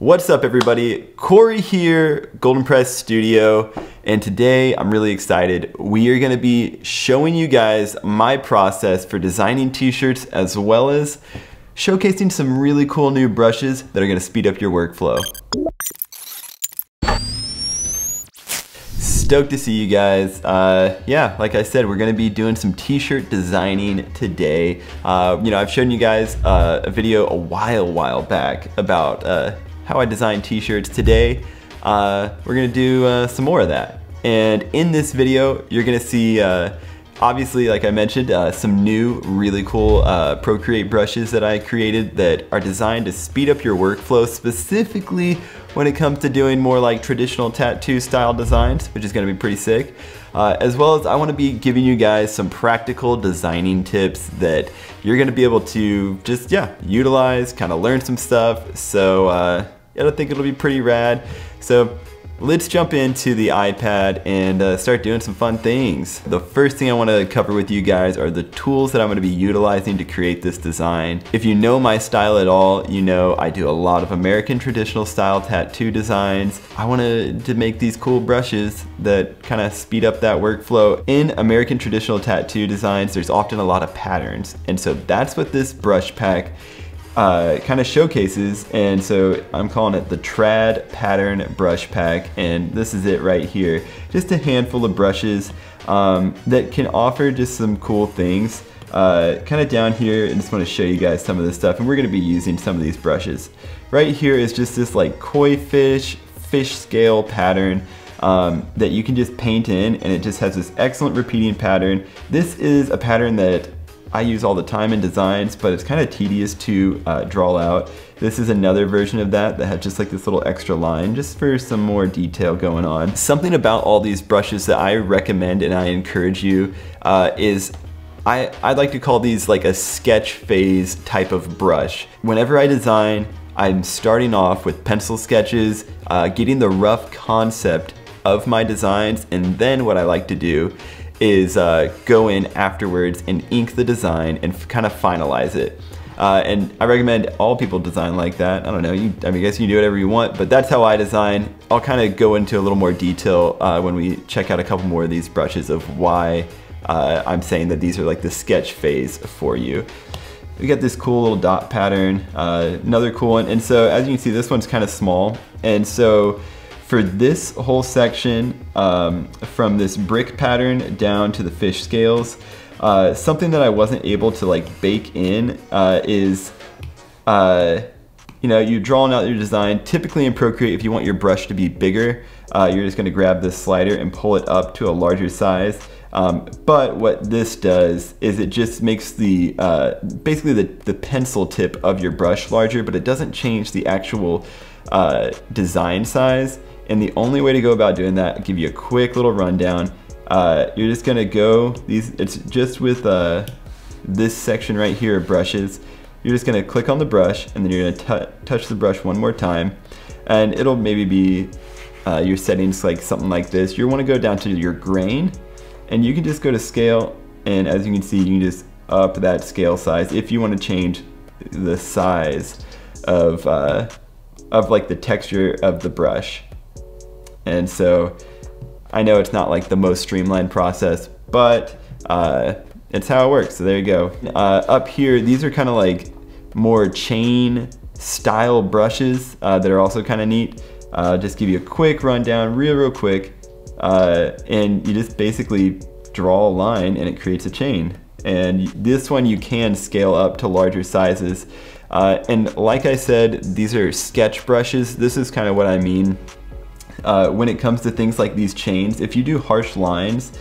What's up everybody, Cory here, Golden Press Studio, and today I'm really excited. We are gonna be showing you guys my process for designing t-shirts as well as showcasing some really cool new brushes that are gonna speed up your workflow. Stoked to see you guys. Yeah, like I said, we're gonna be doing some t-shirt designing today. You know, I've shown you guys a video a while back about how I design t-shirts. Today, we're gonna do some more of that. And in this video, you're gonna see, obviously, like I mentioned, some new, really cool Procreate brushes that I created that are designed to speed up your workflow, specifically when it comes to doing more like traditional tattoo style designs, which is gonna be pretty sick. As well as I wanna be giving you guys some practical designing tips that you're gonna be able to just, yeah, utilize, kinda learn some stuff. So I think it'll be pretty rad. So let's jump into the iPad and start doing some fun things. The first thing I wanna cover with you guys are the tools that I'm gonna be utilizing to create this design. If you know my style at all, you know I do a lot of American traditional style tattoo designs. I wanted to make these cool brushes that kinda speed up that workflow. In American traditional tattoo designs, there's often a lot of patterns. And so that's what this brush pack kind of showcases, and so I'm calling it the Trad Pattern Brush Pack, and this is it right here. Just a handful of brushes that can offer just some cool things. Kind of down here, I just want to show you guys some of this stuff, and we're going to be using some of these brushes. Right here is just this like koi fish scale pattern that you can just paint in, and it just has this excellent repeating pattern. This is a pattern that I use all the time in designs, but it's kind of tedious to draw out. This is another version of that that had just like this little extra line just for some more detail going on. Something about all these brushes that I recommend and I encourage you is I'd like to call these like a sketch phase type of brush. Whenever I design, I'm starting off with pencil sketches, getting the rough concept of my designs, and then what I like to do is go in afterwards and ink the design and kind of finalize it. And I recommend all people design like that. I don't know, I mean, I guess you can do whatever you want, but that's how I design. I'll kind of go into a little more detail when we check out a couple more of these brushes of why I'm saying that these are like the sketch phase for you. We got this cool little dot pattern, another cool one. And so as you can see, this one's kind of small. And so for this whole section, from this brick pattern down to the fish scales, something that I wasn't able to like bake in is, you know, you drawing out your design. Typically in Procreate, if you want your brush to be bigger, you're just gonna grab this slider and pull it up to a larger size. But what this does is it just makes the, basically the pencil tip of your brush larger, but it doesn't change the actual design size. And the only way to go about doing that, I'll give you a quick little rundown. You're just gonna go, it's just with this section right here of brushes. You're just gonna click on the brush and then you're gonna touch the brush one more time. And it'll maybe be your settings like something like this. You wanna go down to your grain and you can just go to scale. And as you can see, you can just up that scale size if you wanna change the size of like the texture of the brush. And so I know it's not like the most streamlined process, but it's how it works. So there you go. Up here, these are kind of like more chain style brushes that are also kind of neat. Just give you a quick rundown, real quick. And you just basically draw a line and it creates a chain. And this one you can scale up to larger sizes. And like I said, these are sketch brushes. This is kind of what I mean. When it comes to things like these chains, if you do harsh lines,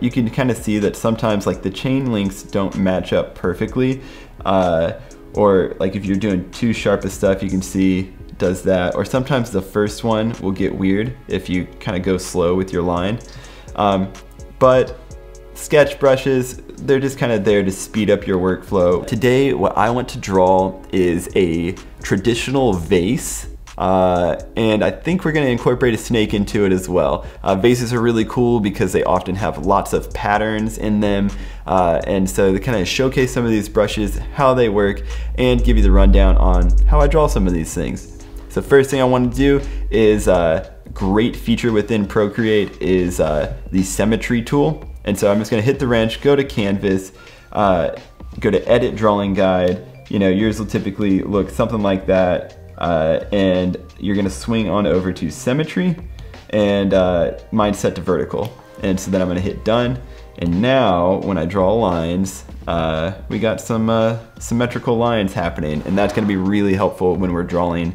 you can kind of see that sometimes like the chain links don't match up perfectly. Or like if you're doing too sharp of stuff, you can see it does that. Or sometimes the first one will get weird if you kind of go slow with your line. But sketch brushes, they're just kind of there to speed up your workflow. Today, what I want to draw is a traditional vase. And I think we're gonna incorporate a snake into it as well. Vases are really cool because they often have lots of patterns in them. And so they kind of showcase some of these brushes, how they work, and give you the rundown on how I draw some of these things. So first thing I want to do is a great feature within Procreate is the symmetry tool. And so I'm just gonna hit the wrench, go to canvas, go to edit drawing guide. You know, yours will typically look something like that. And you're gonna swing on over to symmetry, and mine's set to vertical. And so then I'm gonna hit done. And now when I draw lines, we got some symmetrical lines happening, and that's gonna be really helpful when we're drawing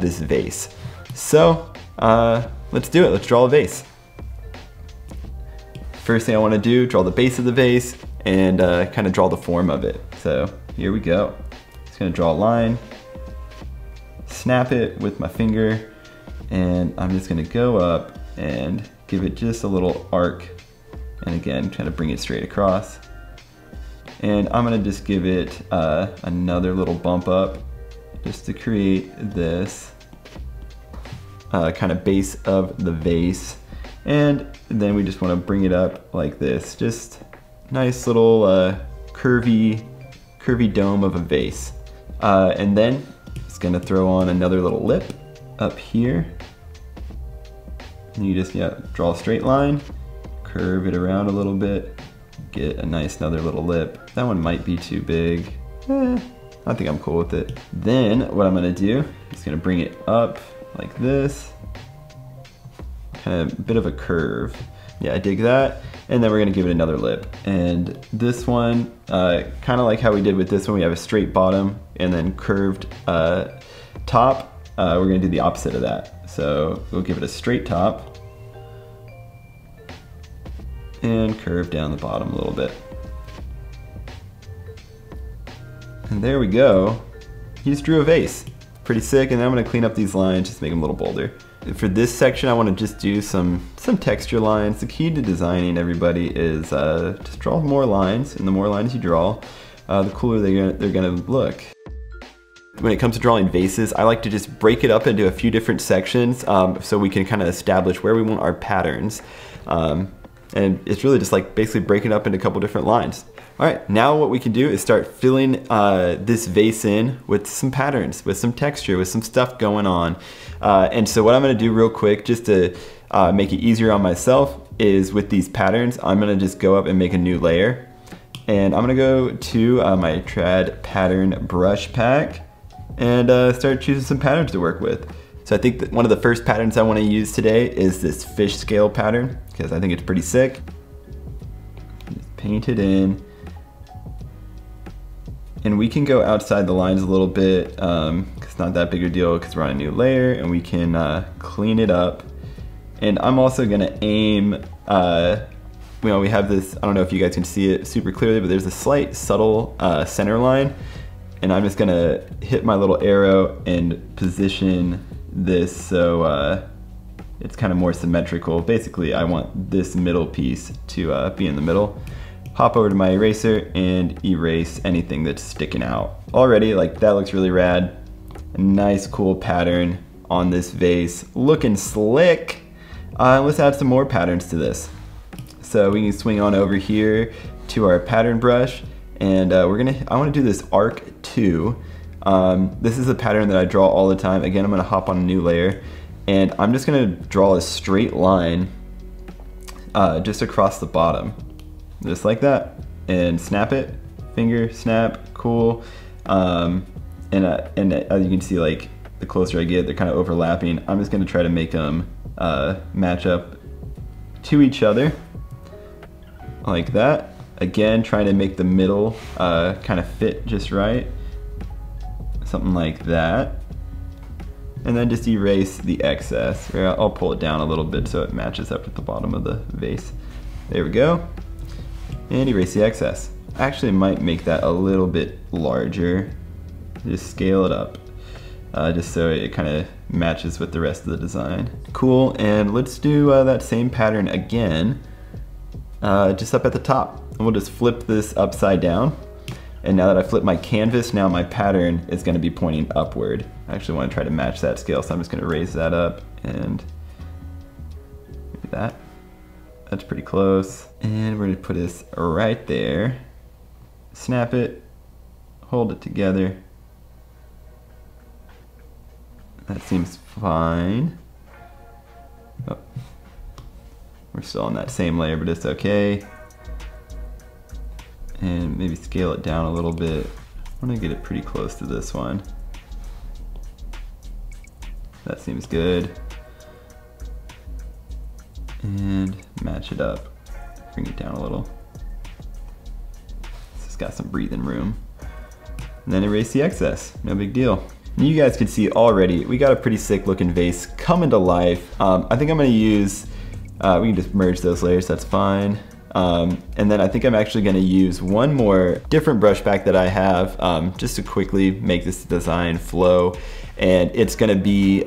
this vase. So let's do it, let's draw a vase. First thing I wanna do, draw the base of the vase and kind of draw the form of it. So here we go. Just gonna draw a line, snap it with my finger, and I'm just gonna go up and give it just a little arc. And again, trying to bring it straight across. And I'm gonna just give it another little bump up just to create this kind of base of the vase. And then we just wanna bring it up like this. Just nice little curvy dome of a vase. And then it's gonna throw on another little lip up here. And you just draw a straight line, curve it around a little bit, get a nice another little lip. That one might be too big. I think I'm cool with it. Then what I'm gonna do is gonna bring it up like this. Kind of a bit of a curve. Yeah, I dig that. And then we're gonna give it another lip. And this one, kind of like how we did with this one, we have a straight bottom and then curved top. We're gonna do the opposite of that. So we'll give it a straight top and curve down the bottom a little bit. And there we go. You just drew a vase. Pretty sick, and then I'm gonna clean up these lines, just make them a little bolder. For this section, I wanna just do some texture lines. The key to designing, everybody, is just draw more lines, and the more lines you draw, the cooler they're gonna look. When it comes to drawing vases, I like to just break it up into a few different sections so we can kind of establish where we want our patterns. And it's really just like basically breaking up into a couple different lines. All right, now what we can do is start filling this vase in with some patterns, with some texture, with some stuff going on. And so what I'm gonna do real quick, just to make it easier on myself, is with these patterns, I'm gonna just go up and make a new layer. And I'm gonna go to my Trad Pattern Brush Pack and start choosing some patterns to work with. So I think that one of the first patterns I want to use today is this fish scale pattern, because I think it's pretty sick. Just paint it in. And we can go outside the lines a little bit. It's not that big a deal because we're on a new layer, and we can clean it up. And I'm also going to aim, you know, we have this, I don't know if you guys can see it super clearly, but there's a slight subtle center line. And I'm just going to hit my little arrow and position this so it's kind of more symmetrical. Basically, I want this middle piece to be in the middle. Hop over to my eraser and erase anything that's sticking out. Already, like, that looks really rad. A nice cool pattern on this vase, looking slick. Let's add some more patterns to this. So we can swing on over here to our pattern brush, and I want to do this arc 2. This is a pattern that I draw all the time. Again, I'm gonna hop on a new layer, and I'm just gonna draw a straight line just across the bottom, just like that, and snap it, finger snap, cool. And as you can see, like, the closer I get, they're kind of overlapping. I'm just gonna try to make them match up to each other, like that. Again, trying to make the middle kind of fit just right. Something like that. And then just erase the excess. I'll pull it down a little bit so it matches up at the bottom of the vase. There we go. And erase the excess. Actually, might make that a little bit larger. Just scale it up, just so it kind of matches with the rest of the design. Cool, and let's do that same pattern again, just up at the top. And we'll just flip this upside down. And now that I flip my canvas, now my pattern is gonna be pointing upward. I actually wanna try to match that scale, so I'm just gonna raise that up and do that. That's pretty close. And we're gonna put this right there. Snap it, hold it together. That seems fine. Oh. We're still on that same layer, but it's okay. And maybe scale it down a little bit. I want to get it pretty close to this one. That seems good. And match it up, bring it down a little. This has got some breathing room. And then erase the excess, no big deal. And you guys can see already, we got a pretty sick looking vase coming to life. I think I'm gonna use, we can just merge those layers, that's fine. And then I think I'm actually gonna use one more different brush pack that I have just to quickly make this design flow. And it's gonna be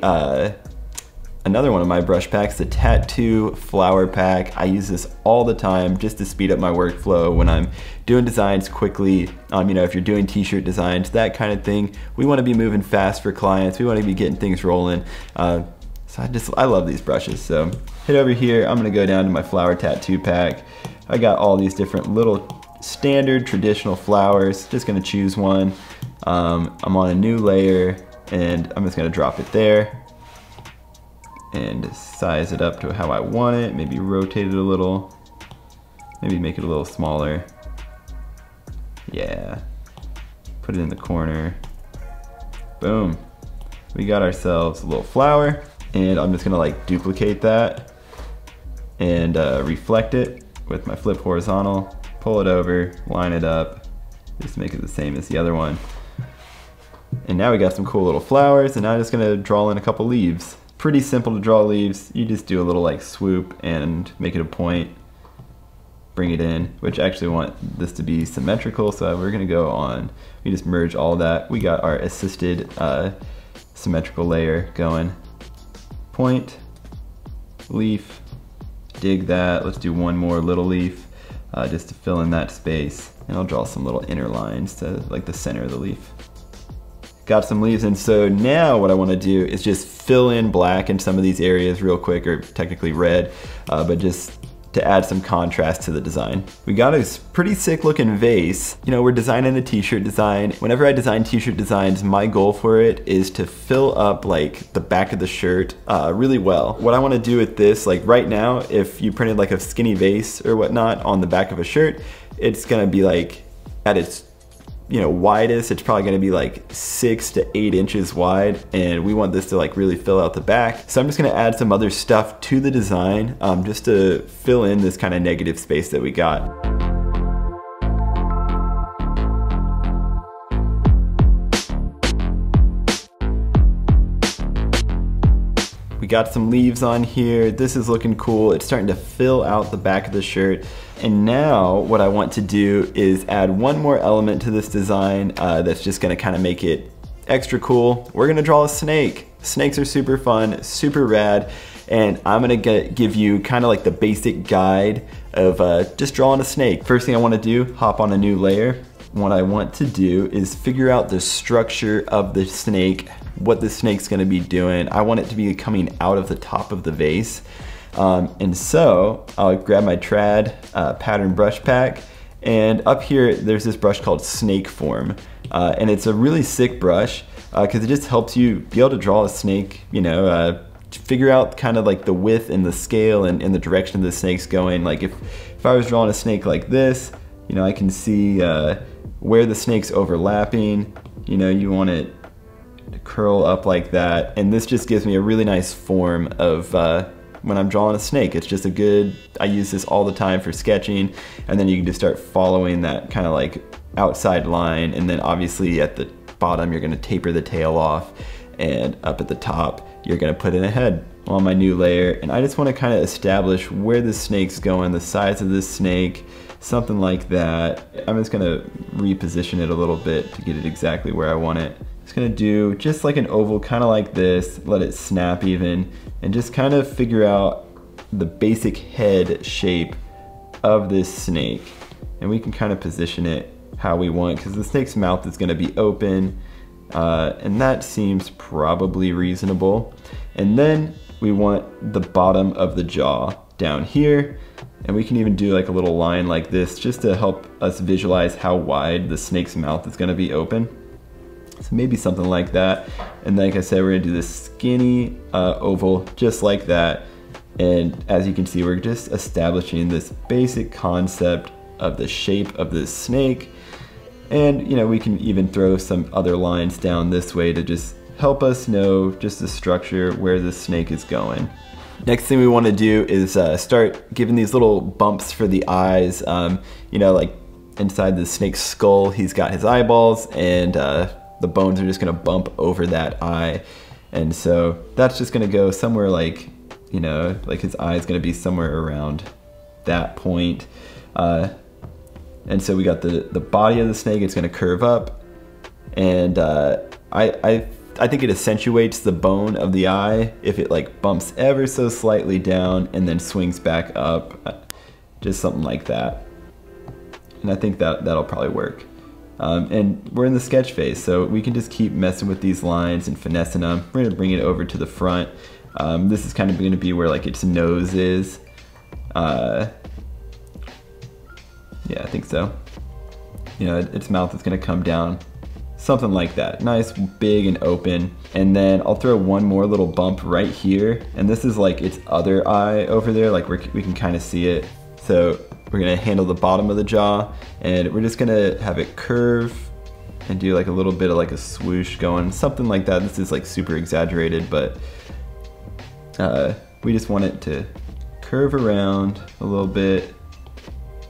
another one of my brush packs, the Tattoo Flower Pack. I use this all the time just to speed up my workflow when I'm doing designs quickly. You know, if you're doing t-shirt designs, that kind of thing. We wanna be moving fast for clients. We wanna be getting things rolling. So I love these brushes. So hit over here, I'm gonna go down to my Flower Tattoo Pack. I got all these different little standard traditional flowers. Just gonna choose one. I'm on a new layer and I'm just gonna drop it there and size it up to how I want it. Maybe rotate it a little. Maybe make it a little smaller. Yeah. Put it in the corner. Boom. We got ourselves a little flower, and I'm just gonna like duplicate that and reflect it with my flip horizontal, pull it over, line it up, just make it the same as the other one. And now we got some cool little flowers, and now I'm just gonna draw in a couple leaves. Pretty simple to draw leaves. You just do a little like swoop and make it a point, bring it in, which I actually want this to be symmetrical. So we're gonna go on, we just merge all that. We got our assisted symmetrical layer going. Point, leaf, dig that. Let's do one more little leaf just to fill in that space. And I'll draw some little inner lines to like the center of the leaf. Got some leaves, and so now what I want to do is just fill in black in some of these areas real quick, or technically red, but just to add some contrast to the design. We got a pretty sick looking vase. You know, we're designing a t-shirt design. Whenever I design t-shirt designs, my goal for it is to fill up like the back of the shirt really well. What I wanna do with this, like right now, if you printed like a skinny vase or whatnot on the back of a shirt, it's gonna be like at its widest, it's probably gonna be like 6 to 8 inches wide, and we want this to like really fill out the back. So I'm just gonna add some other stuff to the design just to fill in this kind of negative space that we got. We got some leaves on here. This is looking cool. It's starting to fill out the back of the shirt. And now what I want to do is add one more element to this design that's just gonna kind of make it extra cool. We're gonna draw a snake. Snakes are super fun, super rad. And I'm gonna give you kind of like the basic guide of just drawing a snake. First thing I wanna do, hop on a new layer. What I want to do is figure out the structure of the snake, what the snake's gonna be doing. I want it to be coming out of the top of the vase. And so I'll grab my Trad Pattern Brush Pack, and up here there's this brush called Snake Form. And it's a really sick brush because it just helps you be able to draw a snake, figure out kind of like the width and the scale and the direction the snake's going. Like if I was drawing a snake like this, I can see where the snake's overlapping. You want it to curl up like that. And this just gives me a really nice form of when I'm drawing a snake. It's just a good, I use this all the time for sketching. And then you can just start following that kind of like outside line. And then obviously at the bottom, you're gonna taper the tail off, and up at the top, you're gonna put in a head. On my new layer, and I just wanna kinda establish where the snake's going, the size of this snake, something like that. I'm just gonna reposition it a little bit to get it exactly where I want it. Just gonna do just like an oval, kinda like this, let it snap even, and just kind of figure out the basic head shape of this snake. And we can kinda position it how we want, because the snake's mouth is gonna be open, and that seems probably reasonable. And then we want the bottom of the jaw down here. And we can even do like a little line like this just to help us visualize how wide the snake's mouth is gonna be open. So maybe something like that. And like I said, we're gonna do this skinny oval just like that. And as you can see, we're just establishing this basic concept of the shape of this snake. And you know, we can even throw some other lines down this way to just help us know just the structure where the snake is going. Next thing we want to do is start giving these little bumps for the eyes. You know, like inside the snake's skull, he's got his eyeballs, and the bones are just going to bump over that eye. And so that's just going to go somewhere like, you know, like his eye is going to be somewhere around that point. And so we got the body of the snake. It's going to curve up, and I think it accentuates the bone of the eye if it like bumps ever so slightly down and then swings back up, just something like that. And I think that that'll probably work. And we're in the sketch phase, so we can just keep messing with these lines and finessing them. We're gonna bring it over to the front. This is kind of gonna be where like its nose is. Yeah, I think so. You know, its mouth is gonna come down. Something like that, nice, big and open. And then I'll throw one more little bump right here. And this is like its other eye over there, like we can kind of see it. So we're gonna handle the bottom of the jaw, and we're just gonna have it curve and do like a little bit of like a swoosh going, something like that. This is like super exaggerated, but we just want it to curve around a little bit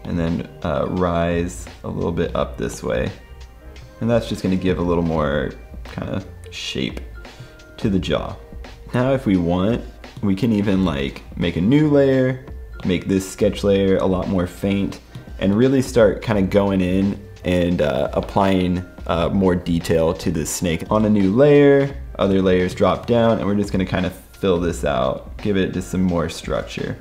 and then rise a little bit up this way. And that's just gonna give a little more kind of shape to the jaw. Now if we want, we can even like make a new layer, make this sketch layer a lot more faint, and really start kind of going in and applying more detail to this snake. On a new layer, other layers drop down, and we're just gonna kind of fill this out, give it just some more structure.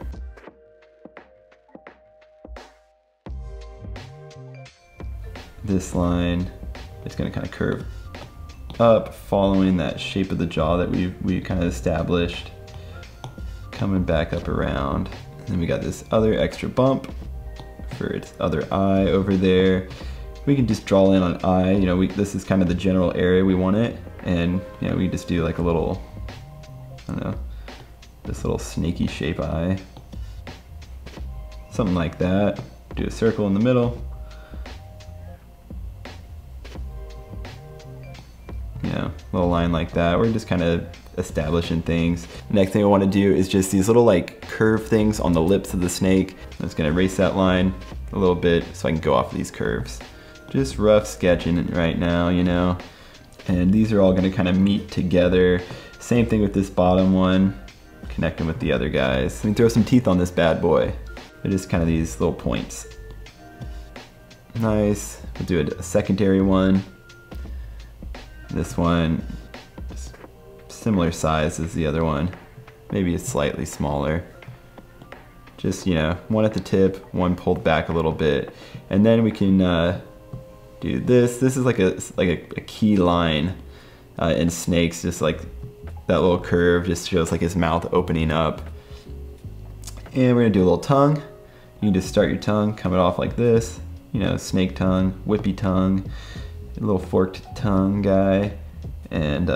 This line, it's gonna kind of curve up, following that shape of the jaw that we kind of established, coming back up around. And then we got this other extra bump for its other eye over there. We can just draw in on eye, you know, this is kind of the general area we want it. And, you know, we just do like a little, I don't know, this little snaky shape eye. Something like that. Do a circle in the middle. Little line like that. We're just kind of establishing things. Next thing I want to do is just these little like curve things on the lips of the snake. I'm just gonna erase that line a little bit so I can go off these curves. Just rough sketching it right now, you know. And these are all gonna kind of meet together. Same thing with this bottom one, connecting with the other guys. Let me throw some teeth on this bad boy. They're just kind of these little points. Nice. We'll do a secondary one. This one, similar size as the other one. Maybe it's slightly smaller. Just, you know, one at the tip, one pulled back a little bit. And then we can do this. This is like a key line in snakes, just like that little curve just shows like his mouth opening up. And we're gonna do a little tongue. You just start your tongue, coming off like this. You know, snake tongue, whippy tongue. A little forked tongue guy, and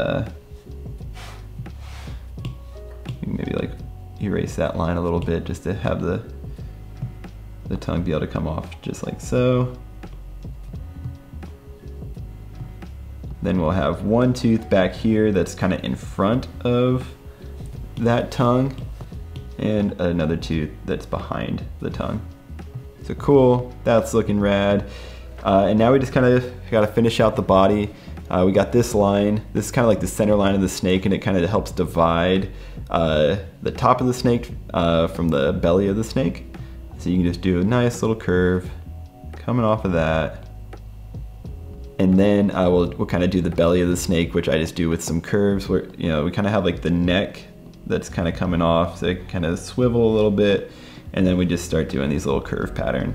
maybe like erase that line a little bit just to have the tongue be able to come off just like so. Then we'll have one tooth back here that's kind of in front of that tongue, and another tooth that's behind the tongue. So cool, that's looking rad. And now we just kind of got to finish out the body. We got this line. This is kind of like the center line of the snake, and it kind of helps divide the top of the snake from the belly of the snake. So you can just do a nice little curve coming off of that. And then we'll kind of do the belly of the snake, which I just do with some curves where, you know, we kind of have like the neck that's kind of coming off. So it kind of swivel a little bit. And then we just start doing these little curve pattern,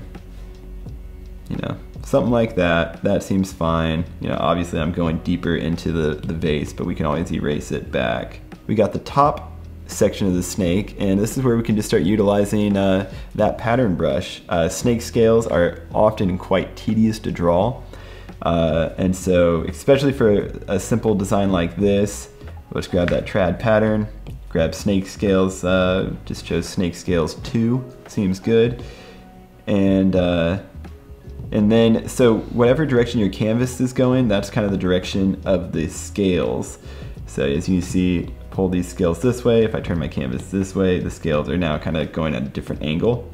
you know. Something like that, that seems fine. You know, obviously I'm going deeper into the vase, but we can always erase it back. We got the top section of the snake, and this is where we can just start utilizing that pattern brush. Snake scales are often quite tedious to draw, And so especially for a simple design like this, let's grab that trad pattern, grab snake scales, just chose snake scales 2, seems good. And then, so whatever direction your canvas is going, that's kind of the direction of the scales. So as you see, pull these scales this way, if I turn my canvas this way, the scales are now kind of going at a different angle.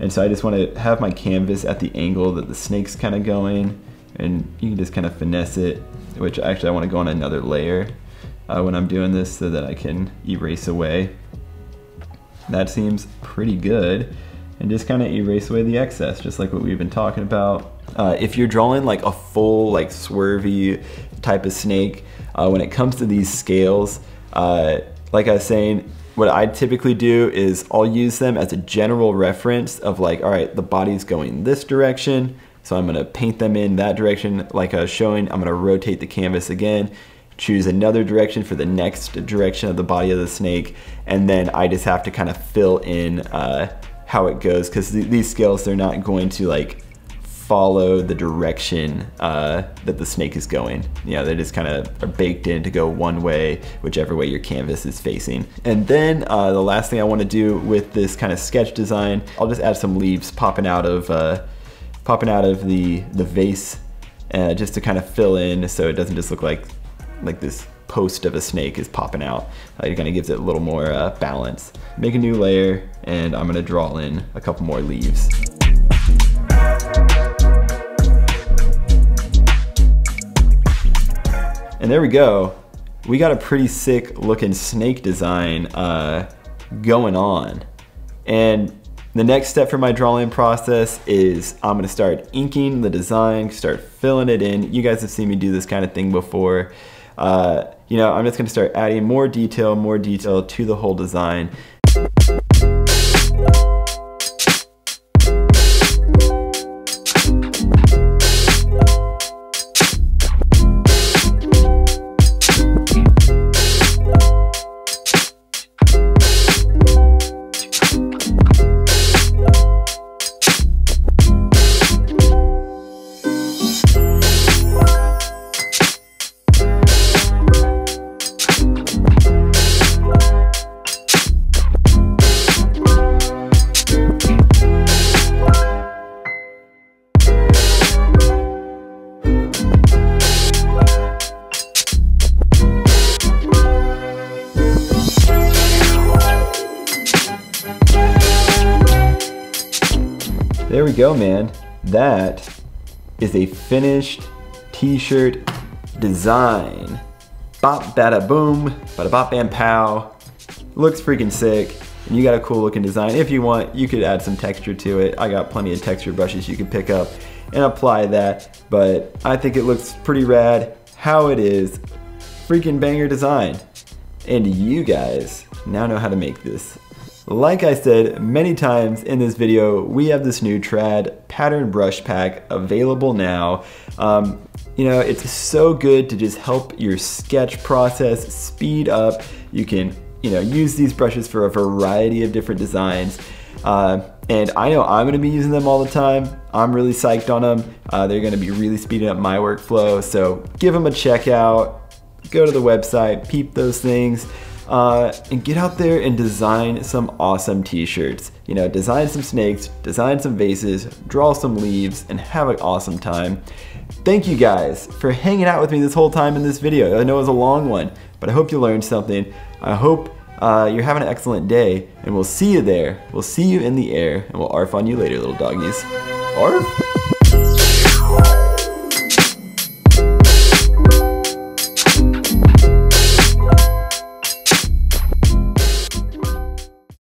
And so I just want to have my canvas at the angle that the snake's kind of going, and you can just kind of finesse it, which actually I want to go on another layer when I'm doing this so that I can erase away. That seems pretty good. And just kind of erase away the excess, just like what we've been talking about. If you're drawing like a full, like swervy type of snake, when it comes to these scales, like I was saying, what I typically do is I'll use them as a general reference of like, all right, the body's going this direction, so I'm gonna paint them in that direction like I was showing. I'm gonna rotate the canvas again, choose another direction for the next direction of the body of the snake, and then I just have to kind of fill in how it goes, because these scales, they're not going to like follow the direction that the snake is going. You know, they just kind of are baked in to go one way, whichever way your canvas is facing. And then the last thing I want to do with this kind of sketch design, I'll just add some leaves popping out of the vase, just to kind of fill in, so it doesn't just look like this post of a snake is popping out. It kind of gives it a little more balance. Make a new layer, and I'm gonna draw in a couple more leaves. And there we go. We got a pretty sick looking snake design going on. And the next step for my drawing process is I'm gonna start inking the design, start filling it in. You guys have seen me do this kind of thing before. You know, I'm just gonna start adding more detail to the whole design. There we go, man. That is a finished t-shirt design. Bop, bada, boom, bada, bop, bam, pow. Looks freaking sick. And you got a cool looking design. If you want, you could add some texture to it. I got plenty of texture brushes you could pick up and apply that, but I think it looks pretty rad how it is. Freaking banger design. And you guys now know how to make this. Like I said many times in this video, we have this new Trad Pattern Brush Pack available now. You know, it's so good to just help your sketch process speed up. You can, you know, use these brushes for a variety of different designs. And I know I'm gonna be using them all the time. I'm really psyched on them. They're gonna be really speeding up my workflow. So give them a check out, go to the website, peep those things. And get out there and design some awesome t-shirts. You know, design some snakes, design some vases, draw some leaves, and have an awesome time. Thank you guys for hanging out with me this whole time in this video. I know it was a long one, but I hope you learned something. I hope you're having an excellent day, and we'll see you there. We'll see you in the air, and we'll arf on you later, little doggies. Arf!